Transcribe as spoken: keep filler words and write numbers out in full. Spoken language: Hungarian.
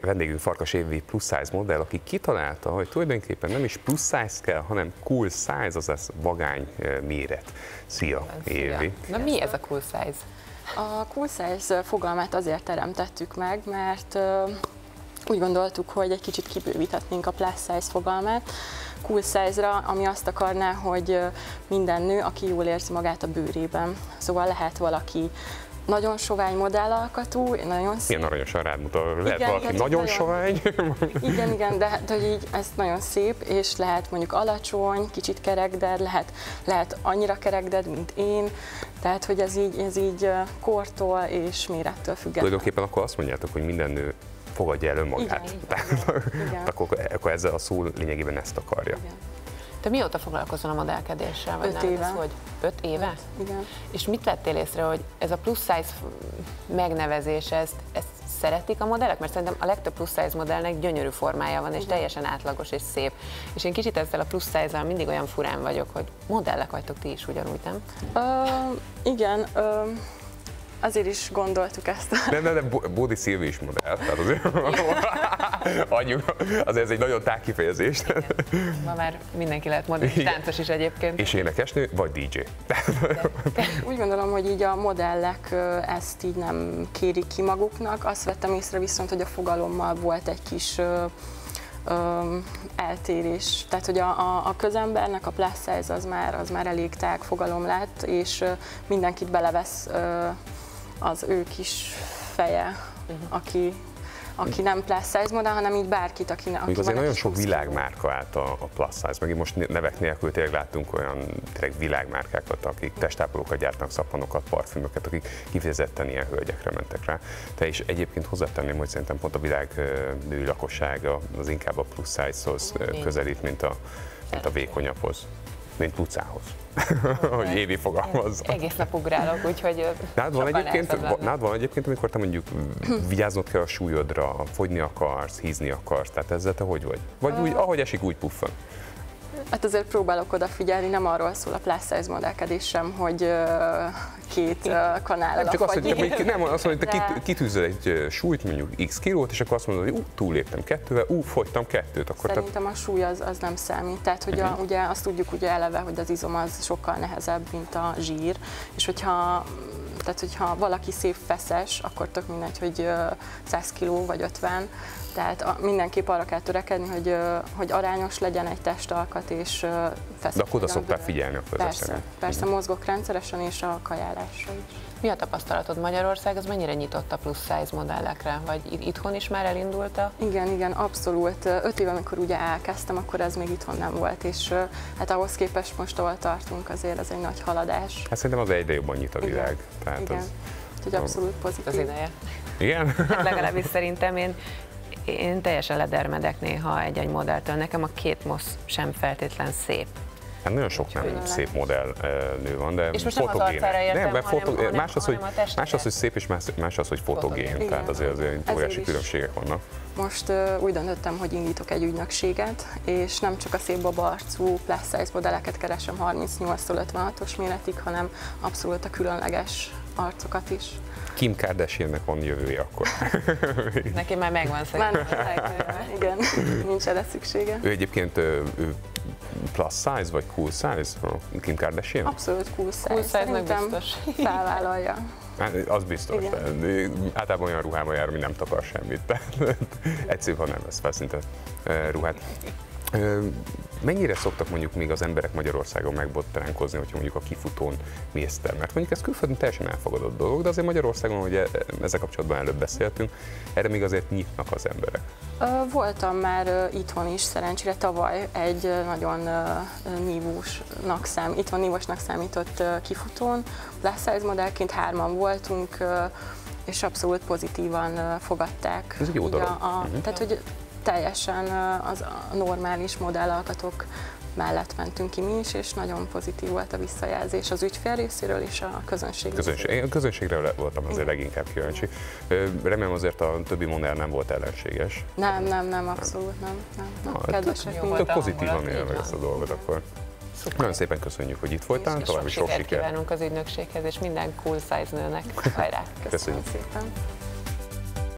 vendégünk Farkas Évi plusz size modell, aki kitalálta, hogy tulajdonképpen nem is plusz size kell, hanem cool size, azaz vagány méret. Szia, Évi! Na mi ez a cool size? A cool size fogalmát azért teremtettük meg, mert úgy gondoltuk, hogy egy kicsit kibővíthetnénk a plus size fogalmát cool size-ra, ami azt akarná, hogy minden nő, aki jól érzi magát a bőrében. Szóval lehet valaki nagyon sovány modell alkatú, nagyon szép. Ilyen aranyosan rád mutat, lehet igen, valaki nagyon, nagyon sovány. Igen, igen, de, de így ez nagyon szép, és lehet mondjuk alacsony, kicsit kerekded, lehet, lehet annyira kerekded, mint én. Tehát, hogy ez így, ez így kortól és mérettől független. Tulajdonképpen akkor azt mondjátok, hogy minden nő fogadja el önmagát. Igen, tehát, igen. Akkor, akkor ezzel a szó lényegében ezt akarja. Igen. Te mióta foglalkozol a modellkedéssel? Öt éve. Hogy öt éve? Öt, igen. És mit vettél észre, hogy ez a plusz size megnevezés, ezt, ezt szeretik a modellek? Mert szerintem a legtöbb plusz size modellnek gyönyörű formája van, és igen, teljesen átlagos és szép. És én kicsit ezzel a plusz size-zal mindig olyan furán vagyok, hogy modellek vagytok ti is ugyanúgy, nem? Ö, igen. Ö... Azért is gondoltuk ezt. Nem, nem, nem, Bodi Szilvi is modell. Tehát azért, anyuk, azért ez egy nagyon tág kifejezés. Igen. Ma már mindenki lehet modell, táncos is egyébként. És énekesnő, vagy dí dzsé. Úgy gondolom, hogy így a modellek ezt így nem kérik ki maguknak. Azt vettem észre viszont, hogy a fogalommal volt egy kis Öm, eltérés. Tehát, hogy a, a, a közembernek a plus size az már, az már elég tág fogalom lett, és ö, mindenkit belevesz ö, az ő kis feje, uh-huh. aki, aki nem plus size modell, hanem így bárkit, aki nem. Azért van nagyon sok világmárka állt a, a plus size, meg most nevek nélkül tényleg láttunk olyan tényleg világmárkákat, akik testápolókat gyártnak, szappanokat, parfümöket, akik kifejezetten ilyen hölgyekre mentek rá. Te is egyébként hozzátenném, hogy szerintem pont a világ női lakossága az inkább a plus size-hoz közelít, mint a, mint a vékonyabbhoz, mint pucához. Hogy Évi fogalmazza. Egész nap ugrálok, úgyhogy nád van, egyébként, nád van egyébként, amikor te mondjuk vigyáznod kell a súlyodra, fogyni akarsz, hízni akarsz, tehát ezzel te hogy vagy? Vagy úgy, ahogy esik, úgy puffan? Hát azért próbálok odafigyelni, nem arról szól a plus size modellkedés sem, hogy két kanállal a fagyér. Nem, azt mondja, hogy te kitűzöd egy súlyt, mondjuk x kilót, és akkor azt mondod, hogy ú, túléptem kettővel, ú, fogytam kettőt. Akkor szerintem a súly az, az nem számít. Tehát, hogy a, ugye azt tudjuk ugye eleve, hogy az izom az sokkal nehezebb, mint a zsír, és hogyha Tehát, hogyha valaki szép feszes, akkor tök mindegy, hogy száz kiló vagy ötven. Tehát mindenképp arra kell törekedni, hogy, hogy arányos legyen egy testalkat és feszes. De akkor oda szoktál figyelni a közösségre. Persze, mozgok rendszeresen és a kajálásra is. Mi a tapasztalatod? Magyarország az mennyire nyitott a plusz size modellekre? Vagy itthon is már elindult a? Igen, igen, abszolút. Öt éve, amikor ugye elkezdtem, akkor ez még itthon nem volt, és hát ahhoz képest most, ahol tartunk, azért ez egy nagy haladás. Hát szerintem az egyre jobban nyit a világ. Tehát igen, az, úgyhogy abszolút pozitív. Az ideje. Igen? Hát legalábbis szerintem én, én teljesen ledermedek néha egy-egy modelltől. Nekem a két mosz sem feltétlen szép. Hát nagyon sok nem Ön szép modellnő van, de és most nem fotogén. Az értem, nem, mert hanem, hanem, más, az, hogy, más az, hogy szép, és más, más az, hogy fotogén. fotogén. Tehát azért, azért óriási különbségek vannak. Most uh, úgy döntöttem, hogy indítok egy ügynökséget, és nem csak a szép babarcú plus size modelleket keresem harmincnyolctól ötvenhatos méretig, hanem abszolút a különleges arcokat is. Kim Kardashiannek van jövője akkor. Neki már megvan szerintem. Igen, nincs erre szüksége. Ő egyébként ő plus size vagy cool size? Kim Kardashian? Abszolút cool size. Cool size szerintem biztos. Felvállalja. Az biztos. Általában olyan ruhában jár, ami nem takar semmit. Egyszerűbb, ha nem vesz fel szinte ruhát. Mennyire szoktak mondjuk még az emberek Magyarországon megbottránkozni, hogyha mondjuk a kifutón mész te? Mert mondjuk ez külföldön teljesen elfogadott dolog, de azért Magyarországon, hogy ezzel kapcsolatban előbb beszéltünk, erre még azért nyitnak az emberek. Voltam már itthon is, szerencsére tavaly egy nagyon nívósnak számított, itthon nívósnak számított kifutón. Plus size modellként hárman voltunk, és abszolút pozitívan fogadták. Ez egy jó dolog. A, a, tehát, hogy teljesen az a normális modellalkatok mellett mentünk ki mi is, és nagyon pozitív volt a visszajelzés az ügyfél részéről és a közönség részéről. Én a közönségre voltam azért leginkább kíváncsi. Remélem azért a többi modell nem volt ellenséges. Nem, nem, nem, abszolút nem. nem, nem. Na, kedvesek voltak. Pozitívan élve meg ezt a dolgot akkor. Szuper. Nagyon szépen köszönjük, hogy itt voltál, további sok sikert kívánunk az ügynökséghez, és minden cool size nőnek. Hajrá! Köszönjük szépen!